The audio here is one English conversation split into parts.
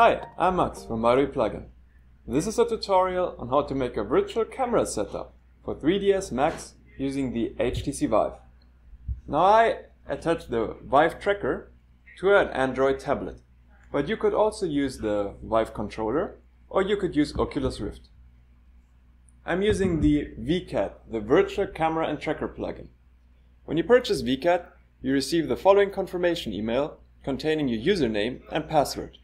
Hi, I'm Max from MARUI Plugin. This is a tutorial on how to make a virtual camera setup for 3DS Max using the HTC Vive. Now I attached the Vive Tracker to an Android tablet, but you could also use the Vive controller or you could use Oculus Rift. I'm using the VCAT, the Virtual Camera and Tracker plugin. When you purchase VCAT, you receive the following confirmation email containing your username and password.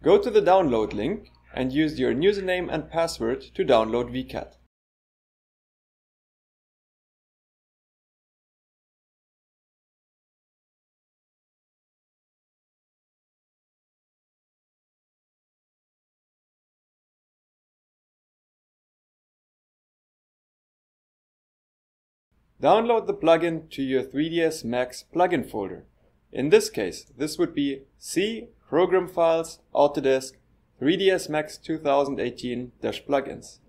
Go to the download link and use your username and password to download VCAT. Download the plugin to your 3ds Max plugin folder. In this case, this would be C, Program Files, Autodesk, 3ds Max 2018-plugins.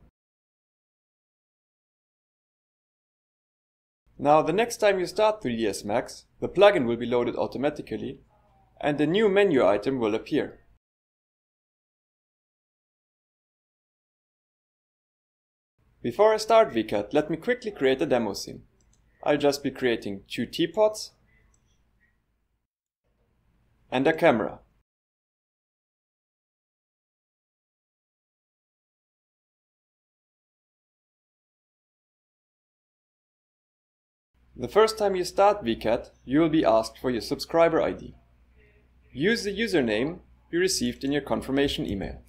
Now the next time you start 3ds Max, the plugin will be loaded automatically and a new menu item will appear. Before I start VCAT, let me quickly create a demo scene. I'll just be creating two teapots and a camera. The first time you start VCAT, you will be asked for your subscriber ID. Use the username you received in your confirmation email.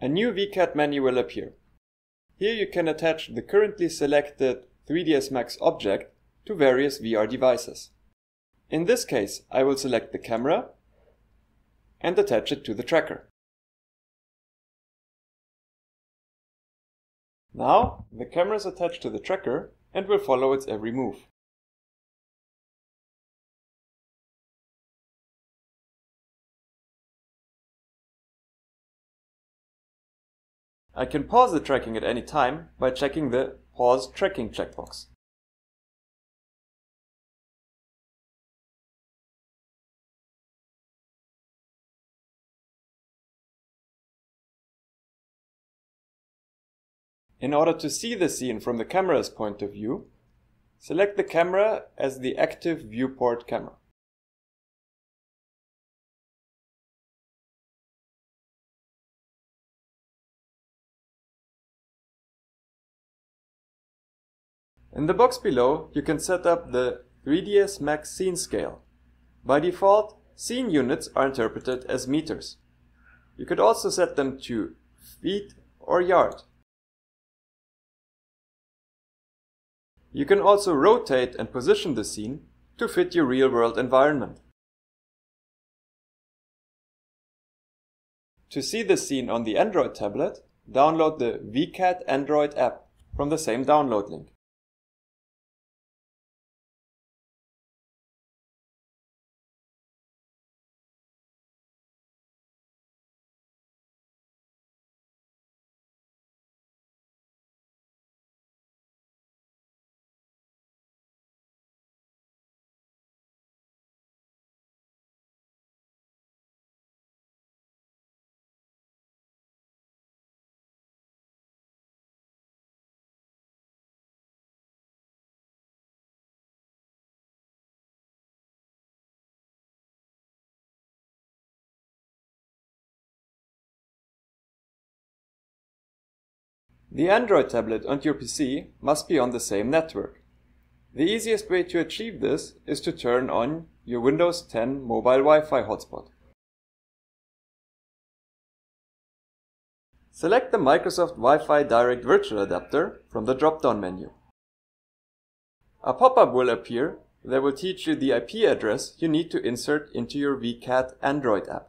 A new VCAT menu will appear. Here you can attach the currently selected 3ds Max object to various VR devices. In this case, I will select the camera and attach it to the tracker. Now, the camera is attached to the tracker and will follow its every move. I can pause the tracking at any time by checking the Pause Tracking checkbox. In order to see the scene from the camera's point of view, select the camera as the active viewport camera. In the box below, you can set up the 3ds Max scene scale. By default, scene units are interpreted as meters. You could also set them to feet or yard. You can also rotate and position the scene to fit your real-world environment. To see the scene on the Android tablet, download the vCAT Android app from the same download link. The Android tablet and your PC must be on the same network. The easiest way to achieve this is to turn on your Windows 10 mobile Wi-Fi hotspot. Select the Microsoft Wi-Fi Direct Virtual Adapter from the drop-down menu. A pop-up will appear that will teach you the IP address you need to insert into your vCAT Android app.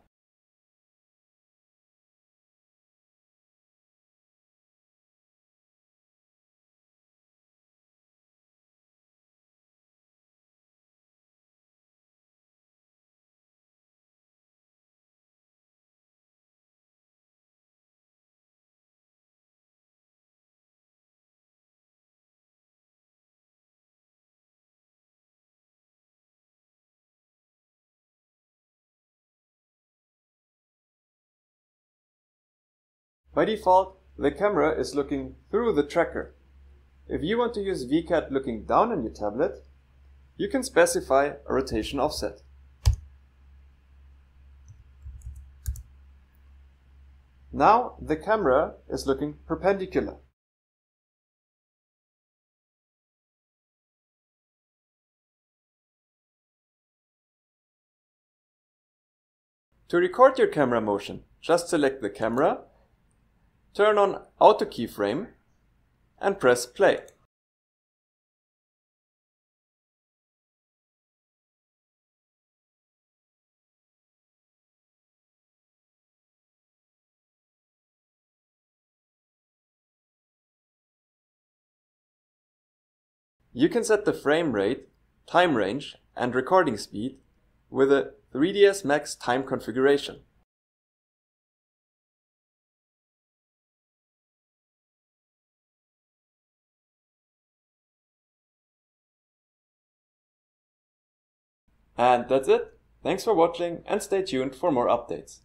By default, the camera is looking through the tracker. If you want to use vCAT looking down on your tablet, you can specify a rotation offset. Now the camera is looking perpendicular. To record your camera motion, just select the camera, turn on Auto Keyframe and press play. You can set the frame rate, time range and recording speed with a 3DS Max time configuration. And that's it. Thanks for watching and stay tuned for more updates.